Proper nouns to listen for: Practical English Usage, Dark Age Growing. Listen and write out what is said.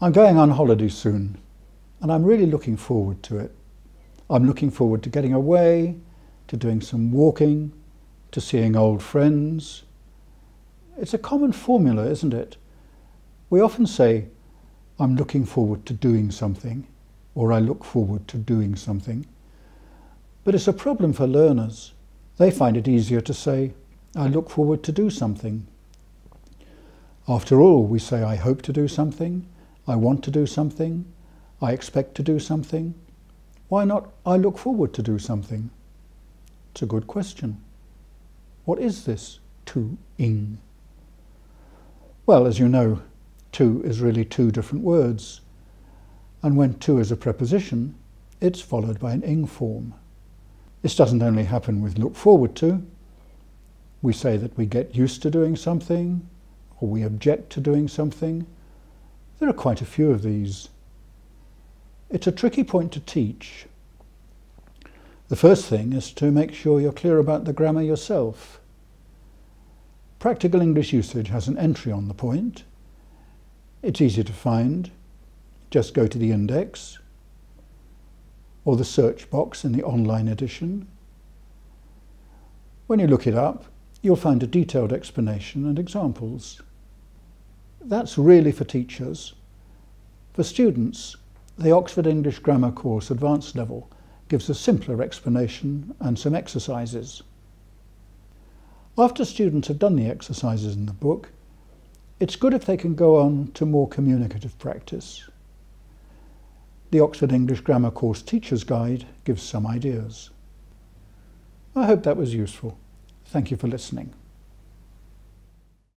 I'm going on holiday soon, and I'm really looking forward to it. I'm looking forward to getting away, to doing some walking, to seeing old friends. It's a common formula, isn't it? We often say, I'm looking forward to doing something, or I look forward to doing something. But it's a problem for learners. They find it easier to say, I look forward to do something. After all, we say, I hope to do something, I want to do something, I expect to do something. Why not, I look forward to do something? It's a good question. What is this to-ing? Well, as you know, to is really two different words, and when to is a preposition, it's followed by an ing form. This doesn't only happen with look forward to. We say that we get used to doing something, or we object to doing something. There are quite a few of these. It's a tricky point to teach. The first thing is to make sure you're clear about the grammar yourself. Practical English Usage has an entry on the point. It's easy to find. Just go to the index or the search box in the online edition. When you look it up, you'll find a detailed explanation and examples. That's really for teachers. For students, the Oxford English Grammar course advanced level gives a simpler explanation and some exercises. After students have done the exercises in the book, it's good if they can go on to more communicative practice. The Oxford English Grammar Course Teacher's Guide gives some ideas. I hope that was useful. Thank you for listening.